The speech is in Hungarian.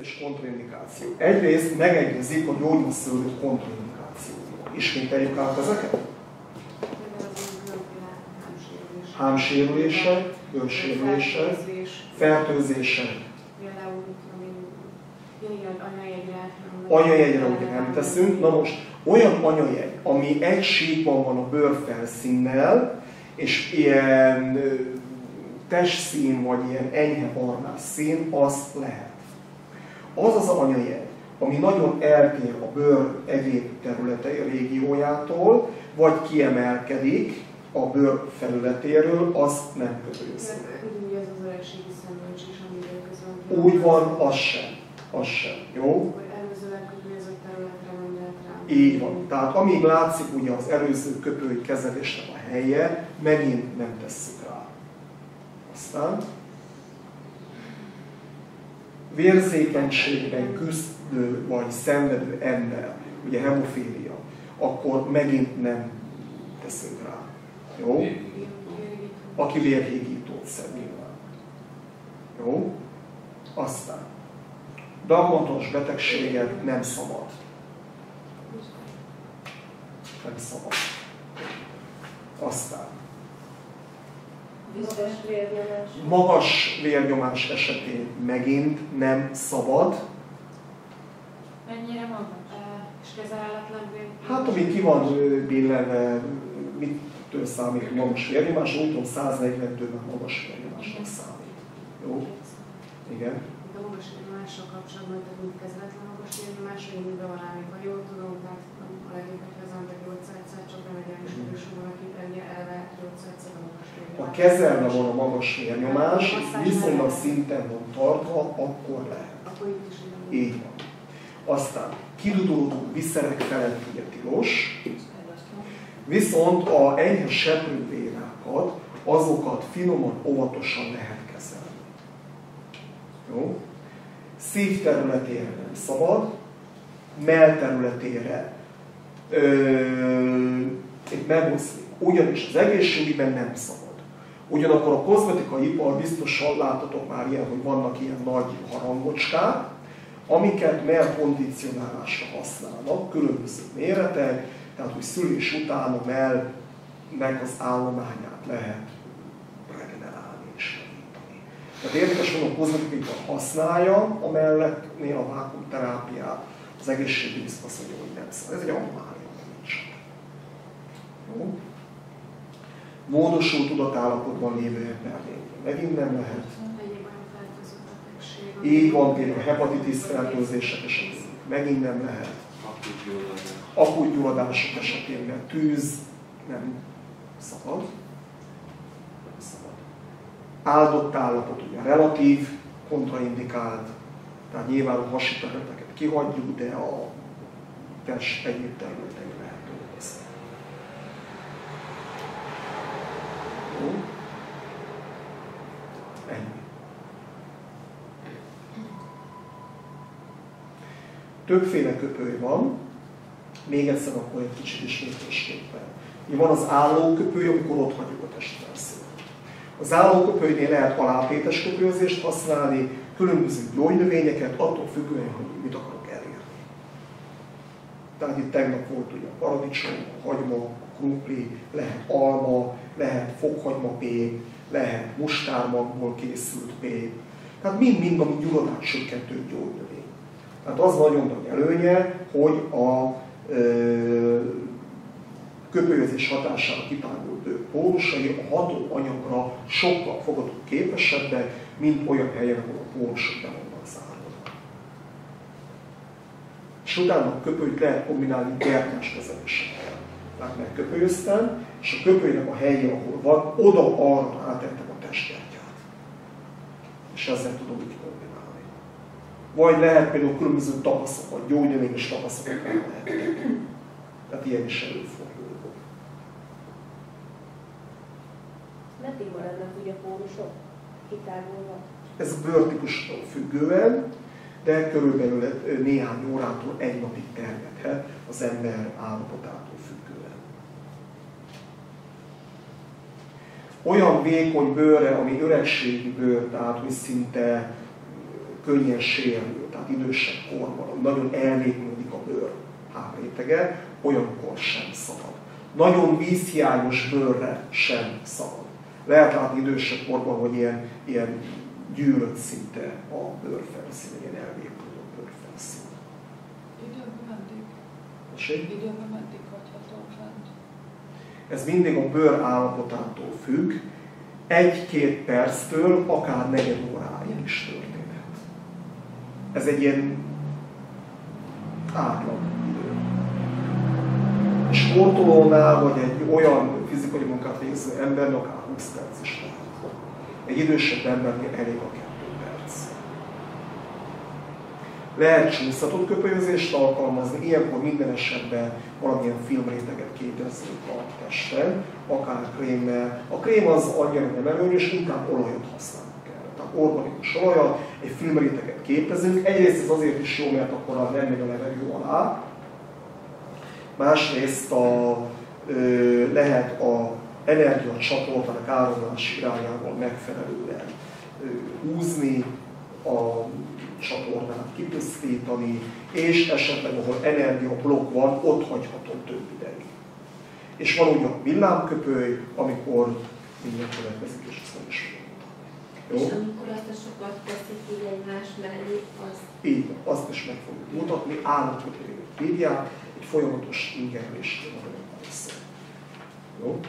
és kontraindikáció. Egyrészt megegyezik, hogy gyógyulszülők kontraindikáció. Ismételjük át ezeket? Hámsérülések, görbsérülések, fertőzések. Anyajegyre ugye nem teszünk. Na most, olyan anyajegy, ami egy síkban van a bőrfelszínnel, és ilyen testszín, vagy ilyen enyhe barnás szín, az lehet. Az az anyajegy, ami nagyon eltér a bőr egyéb területei régiójától, vagy kiemelkedik a bőr felületéről, azt nem kötőzik. Úgy az az öregségi szemlőcs is, amiről közön. Úgy van, az sem. Az sem. Jó? Így van. Tehát amíg látszik ugye az előző köpői kezelésnek a helye, megint nem tesszük rá. Aztán vérzékenységben küzdő vagy szenvedő ember, ugye hemofília, akkor megint nem teszünk rá. Jó? Aki vérhígítót szenved. Jó? Aztán daganatos betegséget nem szabad. Nem szabad. Aztán magas vérnyomás esetén megint nem szabad. Mennyire magas? És kezelhetetlen vérnyomás? Hát, ami ki van billenve, mitől számít magas vérnyomás? Úgy tudom, 140-től magas vérnyomásnak számít. Jó? Igen? De magas vérnyomással kapcsolatban, tehát mint kezelhetetlen magas vérnyomás, hogy miben van állni, ha jól tudom, tehát a legjobb, az ember 800-szer csak nem legyen is, hogy valakit ennyi elve 800-szer a magas vérnyomás. Ha kezelve van a magas vérnyomás, viszonylag szinten van tartva, akkor lehet. Akkor itt is így van. Aztán kiduduló viszerek felett ugye tilos, viszont a enyhe seprővénákat, azokat finoman, óvatosan lehet kezelni. Jó? Szív területére nem szabad, mell területére megoszlik. Ugyanis az egészségügyben nem szabad. Ugyanakkor a kozmetikai ipar, biztosan láttatok már ilyen, hogy vannak ilyen nagy harangocskák, amiket mellkondicionálásra használnak, különböző méretek, tehát hogy szülés után a mellnek az állományát lehet regenerálni és javítani. Tehát érdekes, hogy a kozmetikai ipar használja a melleknél a vákuumterápiát, az egészségügyi azt mondja, hogy nem szabad. Ez egy anomália. Jó? Módosult tudatállapotban lévő embernél megint nem lehet. Így van, például hepatitis fertőzések esetén megint nem lehet. Akut gyulladások esetén, mert tűz nem szabad. Nem szabad. Áldott állapot ugye relatív, kontraindikált, tehát nyilván a hasi területeket kihagyjuk, de a test egyéb területei lehet dolgozni. Ennyi. Többféle köpői van, még egyszer akkor egy kicsit ismétlésképpen. Van az állóköpői, amikor ott hagyjuk a testfelszínt. Az állóköpőinél lehet alátétes köpőzést használni, különböző gyógynövényeket, attól függően, hogy mit akarok elérni. Tehát itt tegnap volt ugye a paradicsom, a hagyma, a krumpli, lehet alma, lehet fokhagymapé, lehet mustármagból készült pé. Tehát mind-mind, ami gyulladást csökkentő gyógynövény. Tehát az nagyon nagy előnye, hogy a köpölyözés hatására kitágult bőr pórusai a ható anyagra sokkal fogadó képesebbek, mint olyan helyen, ahol a pórusok be vannak zárva. És utána a köpölyt lehet kombinálni gyertyás kezelésekkel. Tehát megköpölyöztem, és a köpölynek a helye, ahol van, oda-arra átettem a testgyertyát. És ezzel tudom így kombinálni. Vagy lehet például különböző tapaszokat, gyógynövényes tapaszokat meg lehet. Tehát ilyen is előfordul. Meddig maradnak ugye a pórusok? Kitágulnak? Ez a bőrtípustól függően, de körülbelül néhány órától egy napig terjedhet az ember állapotától függően. Olyan vékony bőrre, ami öregségi bőr, tehát hogy szinte könnyen sérül, tehát idősebb korban, nagyon elvétődik a bőr hátrétege, olyankor sem szabad. Nagyon vízhiányos bőrre sem szabad. Lehet látni idősebb korban, hogy ilyen gyűrött szinte a bőrfelszín, ilyen elvétődő bőrfelszín. Időben meddig hagyható fent? Ez mindig a bőr állapotától függ. 1-2 perctől, akár negyed óráig is történhet. Ez egy ilyen átlag idő. A sportolónál, vagy egy olyan fizikai munkát végző embernek akár 20 perc is lehet. Egy idősebb embernél elég a 2 perc. Lehet csúsztatott köpölyözést alkalmazni, ilyenkor minden esetben valamilyen filmréteget képezzünk a testen, akár krémmel. A krém az annyira nem előnyös, inkább olajat használunk erre. Tehát organikus olajat, egy filmréteget képezünk. Egyrészt ez azért is jó, mert akkor az nem megy a levegő alá. Másrészt lehet az energiacsatoltának áramlás irányával megfelelően húzni, a csatornát kipusztítani, és esetleg, ahol energiablokk van, ott hagyható több ideig. És van ugyan villámköpöly, amikor minden következik, és ezt nem is fogom mutatni. Jó? És amikor azt a sokat teszik így egymás mellé, az... Így van, azt is meg fogjuk mutatni, állatköpölyét hívják, egy folyamatos ingerlést van. Jó?